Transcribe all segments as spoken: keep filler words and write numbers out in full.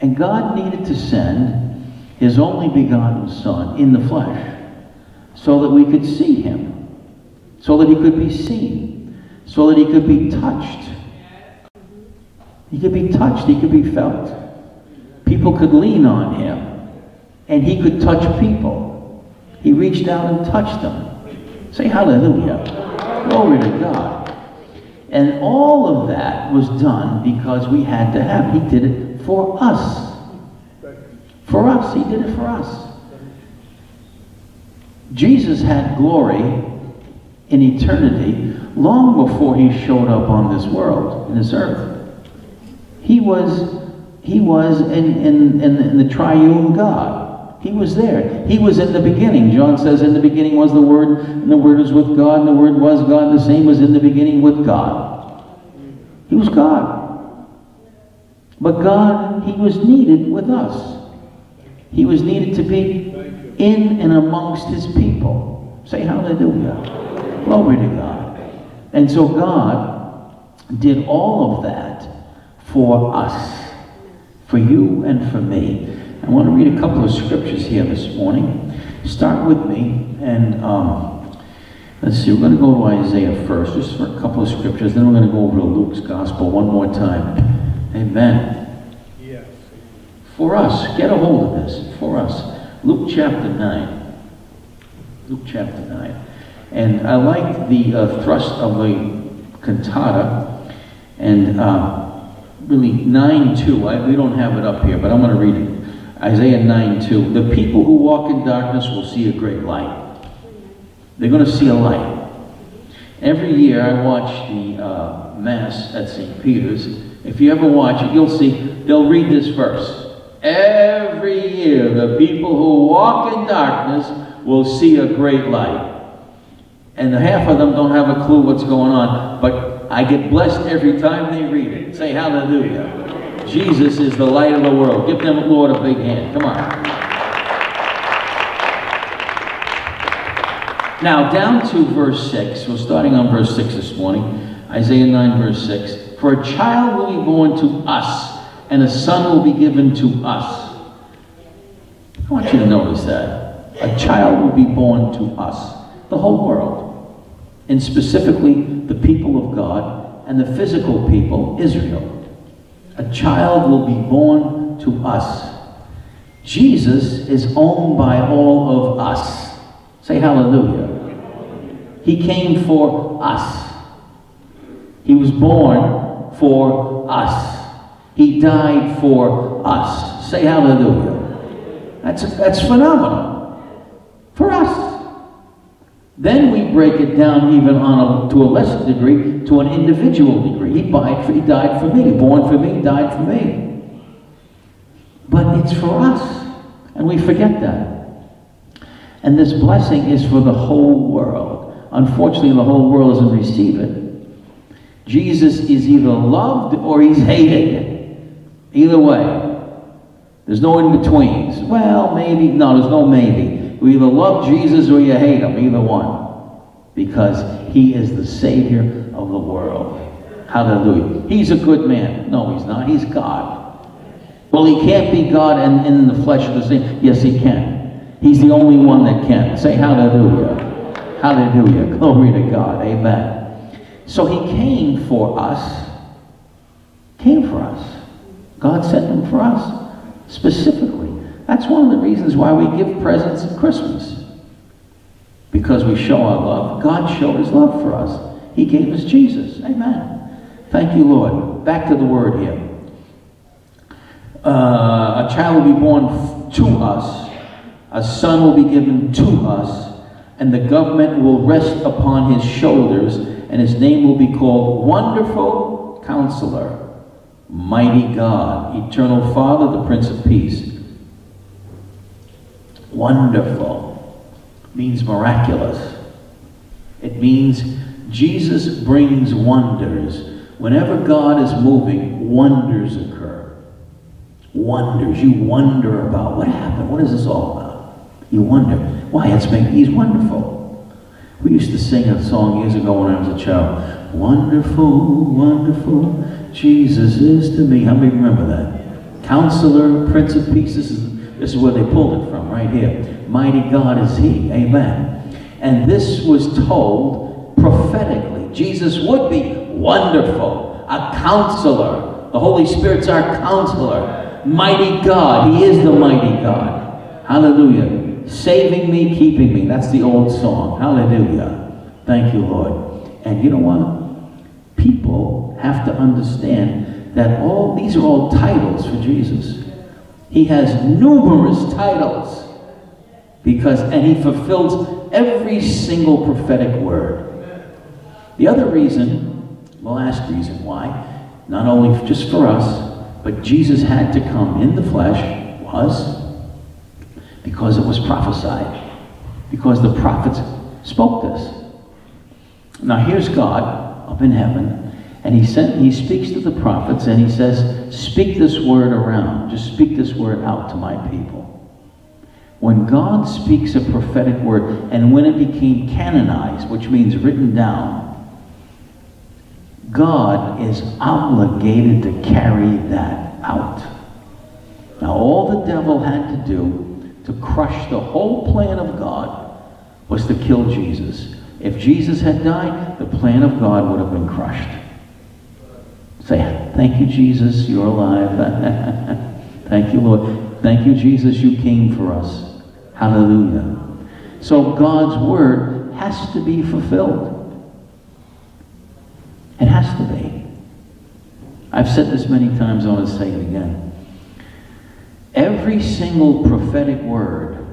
And God needed to send his only begotten Son in the flesh so that we could see him, so that he could be seen, so that he could be touched. He could be touched, he could be felt. People could lean on him, and he could touch people. He reached out and touched them. Say hallelujah. Glory to God. And all of that was done because we had to have it. He did it for us. For us. He did it for us. Jesus had glory in eternity long before he showed up on this world, in this earth. He was, he was in, in, in, in the triune God. He was there. He was in the beginning. John says, in the beginning was the Word, and the Word was with God, and the Word was God, and the same was in the beginning with God. He was God. But God, he was needed with us. He was needed to be in and amongst his people. Say hallelujah. Glory to God. And so God did all of that for us. For you and for me. I want to read a couple of scriptures here this morning. Start with me, and um, let's see, we're going to go to Isaiah first, just for a couple of scriptures, then we're going to go over to Luke's gospel one more time. Amen. Yes. For us, get a hold of this, for us. Luke chapter nine. Luke chapter nine. And I like the uh, thrust of the cantata, and uh, really nine two. I, we don't have it up here, but I'm going to read it. Isaiah nine two. The people who walk in darkness will see a great light. They're going to see a light. Every year I watch the uh, Mass at Saint Peter's. If you ever watch it, you'll see they'll read this verse. Every year the people who walk in darkness will see a great light. And half of them don't have a clue what's going on, but I get blessed every time they read it. Say hallelujah. Jesus is the light of the world. Give them, Lord, a big hand. Come on. Now, down to verse six. We're starting on verse six this morning. Isaiah nine, verse six. For a child will be born to us, and a son will be given to us. I want you to notice that. A child will be born to us. The whole world. And specifically the people of God and the physical people, Israel. A child will be born to us. Jesus is owned by all of us. Say hallelujah. He came for us. He was born for us. He died for us. Say hallelujah. That's, that's phenomenal. For us. Then we break it down even on a, to a lesser degree, to an individual degree. He died, for, he died for me, born for me, died for me. But it's for us, and we forget that. And this blessing is for the whole world. Unfortunately, the whole world doesn't receive it. Jesus is either loved or he's hated. Either way. There's no in-betweens. Well, maybe. No, there's no maybe. You either love Jesus or you hate him, either one. Because he is the Savior of the world. Hallelujah. He's a good man. No, he's not. He's God. Well, he can't be God and in the flesh of the same. Yes, he can. He's the only one that can. Say hallelujah. Hallelujah. Glory to God. Amen. So he came for us. Came for us. God sent him for us. Specifically. That's one of the reasons why we give presents at Christmas. Because we show our love. God showed his love for us. He gave us Jesus. Amen. Thank you, Lord. Back to the word here. Uh, a child will be born to us. A son will be given to us. And the government will rest upon his shoulders. And his name will be called Wonderful Counselor, Mighty God, Eternal Father, the Prince of Peace. Wonderful means miraculous. It means Jesus brings wonders. Whenever God is moving, wonders occur. Wonders. You wonder about what happened. What is this all about? You wonder. Why? It's making, he's wonderful. We used to sing a song years ago when I was a child. Wonderful, wonderful, Jesus is to me. How many remember that? Counselor, Prince of Peace. This is, this is where they pulled it from, right here. Mighty God is he. Amen. And this was told prophetically. Jesus would be wonderful, a counselor. The Holy Spirit's our counselor. Mighty God. He is the mighty God. Hallelujah. Saving me, keeping me. That's the old song. Hallelujah. Thank you, Lord. And you know what? People have to understand that all these are all titles for Jesus. He has numerous titles. Because, and he fulfills every single prophetic word. The other reason, the last reason why, not only just for us, but Jesus had to come in the flesh, was because it was prophesied. Because the prophets spoke this. Now here's God up in heaven, and he, sent, he speaks to the prophets, and he says, speak this word around, just speak this word out to my people. When God speaks a prophetic word, and when it became canonized, which means written down, God is obligated to carry that out. Now, all the devil had to do to crush the whole plan of God was to kill Jesus. If Jesus had died, the plan of God would have been crushed. Say, thank you, Jesus, you're alive. Thank you, Lord. Thank you, Jesus, you came for us. Hallelujah. So God's word has to be fulfilled. It has to be. I've said this many times, I want to say it again. Every single prophetic word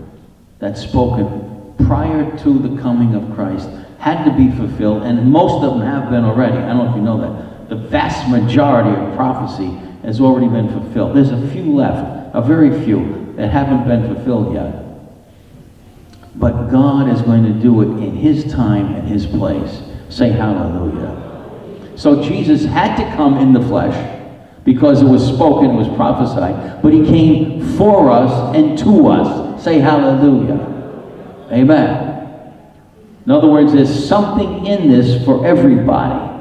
that's spoken prior to the coming of Christ had to be fulfilled, and most of them have been already. I don't know if you know that. The vast majority of prophecy has already been fulfilled. There's a few left. A very few that haven't been fulfilled yet. But God is going to do it in his time and his place. Say hallelujah. So Jesus had to come in the flesh because it was spoken, it was prophesied. But he came for us and to us. Say hallelujah. Amen. In other words, there's something in this for everybody.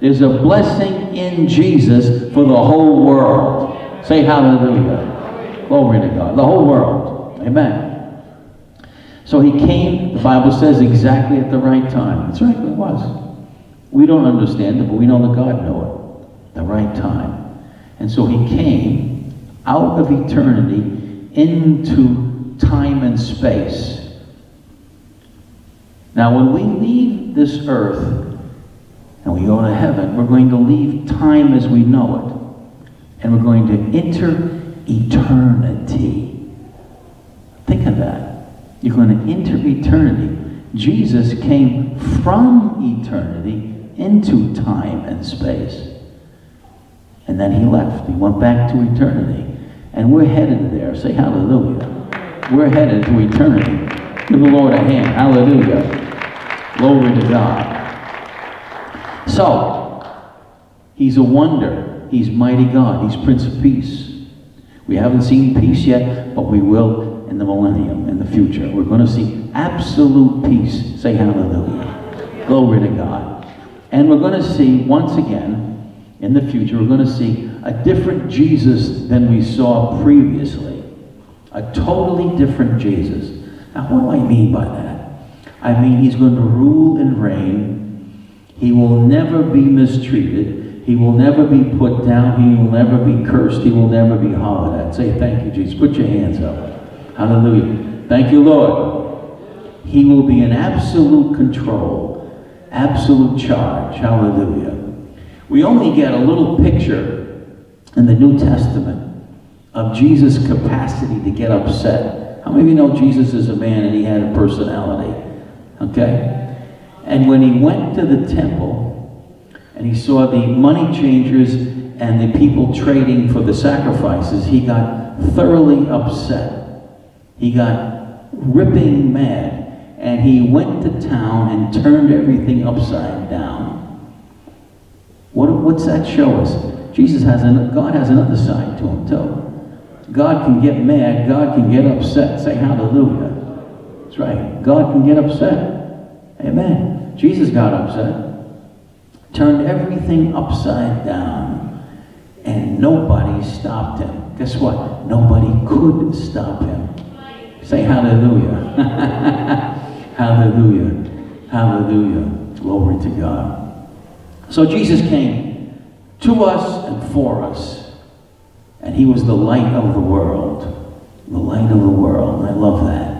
There's a blessing in Jesus for the whole world. Say hallelujah. Glory to God. The whole world. Amen. So he came, the Bible says, exactly at the right time. That's right, it was. We don't understand it, but we know that God knew it. The right time. And so he came out of eternity into time and space. Now when we leave this earth and we go to heaven, we're going to leave time as we know it. And we're going to enter eternity. Think of that. You're going to enter eternity. Jesus came from eternity into time and space. And then he left. He went back to eternity. And we're headed there. Say hallelujah. We're headed to eternity. Give the Lord a hand. Hallelujah. Glory to God. So, he's a wonder. He's mighty God. He's Prince of Peace. We haven't seen peace yet, but we will in the millennium, in the future. We're going to see absolute peace. Say hallelujah. Glory to God. And we're going to see, once again, in the future, we're going to see a different Jesus than we saw previously. A totally different Jesus. Now, what do I mean by that? I mean, he's going to rule and reign. He will never be mistreated. He will never be put down. He will never be cursed. He will never be hollered at. Say thank you, Jesus. Put your hands up. Hallelujah. Thank you, Lord. He will be in absolute control, absolute charge. Hallelujah. We only get a little picture in the New Testament of Jesus' capacity to get upset. How many of you know Jesus is a man and he had a personality? Okay? And when he went to the temple, and he saw the money changers and the people trading for the sacrifices, he got thoroughly upset. He got ripping mad. And he went to town and turned everything upside down. What, what's that show us? Jesus has an, God has another side to him too. God can get mad. God can get upset. Say hallelujah. That's right. God can get upset. Amen. Jesus got upset. Turned everything upside down, and nobody stopped him. guess what? Nobody could stop him. Say hallelujah. Hallelujah. Hallelujah. Glory to God. So Jesus came to us and for us. And he was the light of the world. The light of the world. I love that.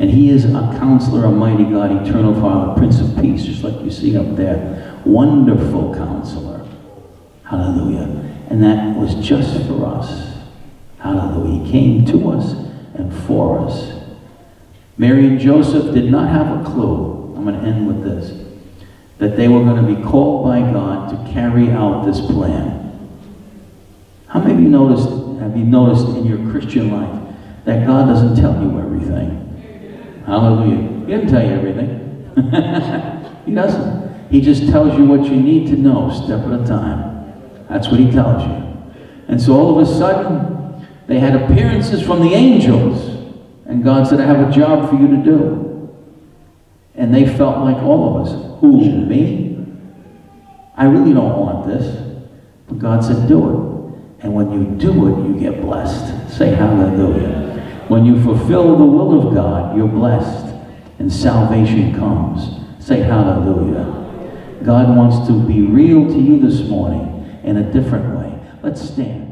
And he is a counselor, a mighty God, eternal Father, Prince of Peace, just like you see up there. Wonderful counselor. Hallelujah. And that was just for us. Hallelujah. He came to us and for us. Mary and Joseph did not have a clue, I'm going to end with this, that they were going to be called by God to carry out this plan. How many of you noticed, have you noticed in your Christian life that God doesn't tell you everything? Hallelujah. He doesn't tell you everything. He doesn't. He just tells you what you need to know, step at a time. That's what he tells you. And so all of a sudden, they had appearances from the angels. And God said, I have a job for you to do. And they felt like all of us. Who, me? I really don't want this. But God said, do it. And when you do it, you get blessed. Say hallelujah. When you fulfill the will of God, you're blessed, and salvation comes. Say hallelujah. God wants to be real to you this morning in a different way. Let's stand.